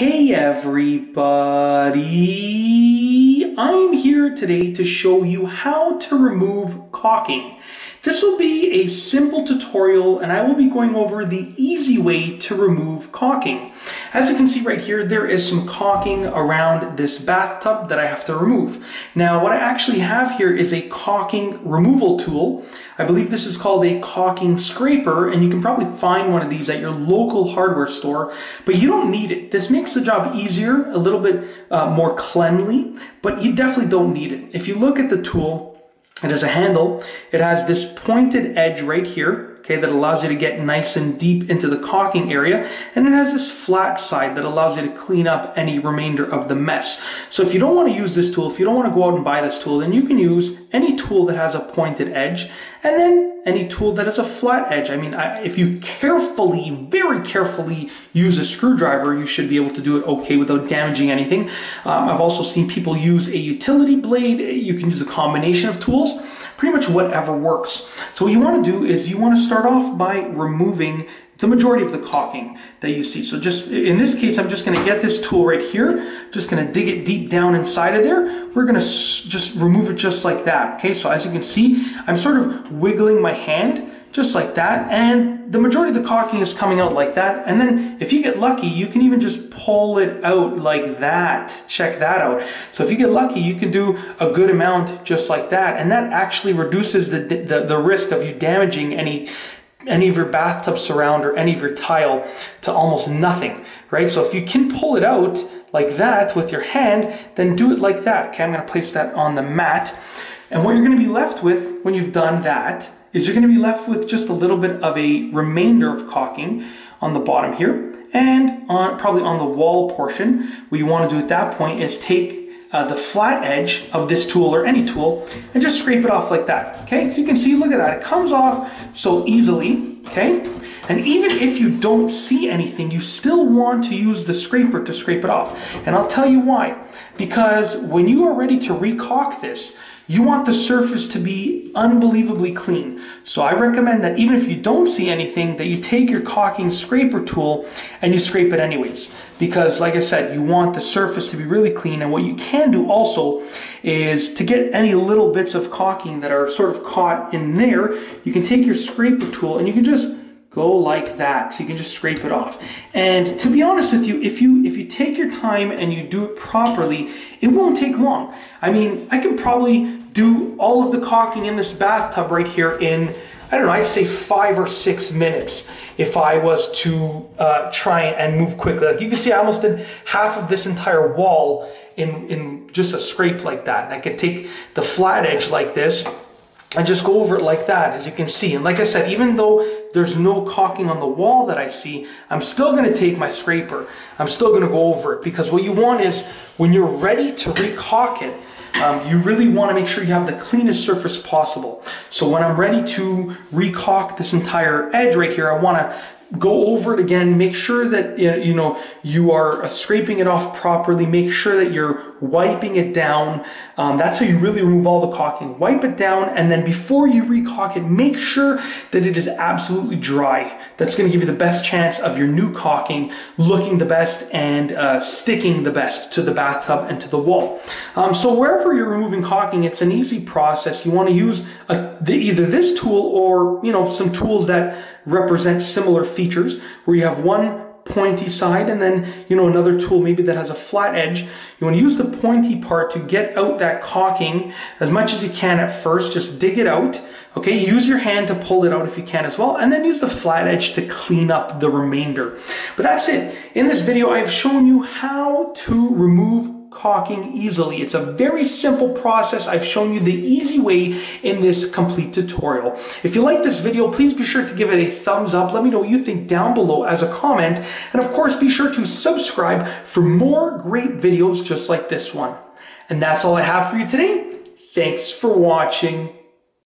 Hey everybody, I'm here today to show you how to remove caulking. This will be a simple tutorial and I will be going over the easy way to remove caulking. As you can see right here, there is some caulking around this bathtub that I have to remove. Now what I actually have here is a caulking removal tool. I believe this is called a caulking scraper, and you can probably find one of these at your local hardware store, but you don't need it. This makes the job easier, a little bit more cleanly, but you definitely don't need it. If you look at the tool, it has a handle, it has this pointed edge right here, okay, that allows you to get nice and deep into the caulking area, and it has this flat side that allows you to clean up any remainder of the mess. So if you don't want to use this tool, if you don't want to go out and buy this tool, then you can use any tool that has a pointed edge, and then any tool that has a flat edge. I mean, if you carefully, very carefully use a screwdriver, you should be able to do it okay without damaging anything. I've also seen people use a utility blade. You can use a combination of tools, pretty much whatever works. So what you want to do is you want to start off by removing the majority of the caulking that you see. So just in this case, I'm just going to get this tool right here, just going to dig it deep down inside of there. We're going to just remove it just like that. Okay, so as you can see, I'm sort of wiggling my hand just like that, and the majority of the caulking is coming out like that. And then if you get lucky, you can even just pull it out like that. Check that out. So if you get lucky, you can do a good amount just like that, and that actually reduces the risk of you damaging any of your bathtub surround or any of your tile to almost nothing, right? So if you can pull it out like that with your hand, then do it like that. Okay, I'm going to place that on the mat, and what you're going to be left with when you've done that is you're going to be left with just a little bit of a remainder of caulking on the bottom here, and probably on the wall portion. What you want to do at that point is take the flat edge of this tool or any tool and just scrape it off like that. Okay, so you can see, look at that, it comes off so easily. Okay, and even if you don't see anything, you still want to use the scraper to scrape it off, and I'll tell you why. Because when you are ready to re-caulk this, you want the surface to be unbelievably clean. So I recommend that even if you don't see anything, that you take your caulking scraper tool and you scrape it anyways. Because like I said, you want the surface to be really clean. And what you can do also is to get any little bits of caulking that are sort of caught in there, you can take your scraper tool and you can just go like that. So you can just scrape it off. And to be honest with you, if you take your time and you do it properly, it won't take long. I mean, I can probably do all of the caulking in this bathtub right here in, I don't know, I'd say 5 or 6 minutes if I was to try and move quickly. Like you can see, I almost did half of this entire wall in just a scrape like that. And I could take the flat edge like this and just go over it like that, as you can see. And like I said, even though there's no caulking on the wall that I see, I'm still going to take my scraper. I'm still going to go over it, because what you want is when you're ready to re-caulk it, you really want to make sure you have the cleanest surface possible. So when I'm ready to re-caulk this entire edge right here, I want to go over it again, make sure that you know you are scraping it off properly, make sure that you're wiping it down. That's how you really remove all the caulking. Wipe it down, and then before you re-caulk it, make sure that it is absolutely dry. That's going to give you the best chance of your new caulking looking the best and sticking the best to the bathtub and to the wall. So wherever you're removing caulking, it's an easy process. You want to use either this tool or some tools that represent similar features, where you have one pointy side and then another tool maybe that has a flat edge. You want to use the pointy part to get out that caulking as much as you can at first. Just dig it out. Okay, use your hand to pull it out if you can as well, and then use the flat edge to clean up the remainder. But that's it. In this video, I've shown you how to remove caulking easily. It's a very simple process. I've shown you the easy way in this complete tutorial. If you like this video, please be sure to give it a thumbs up. Let me know what you think down below as a comment. And of course, be sure to subscribe for more great videos just like this one. And that's all I have for you today. Thanks for watching.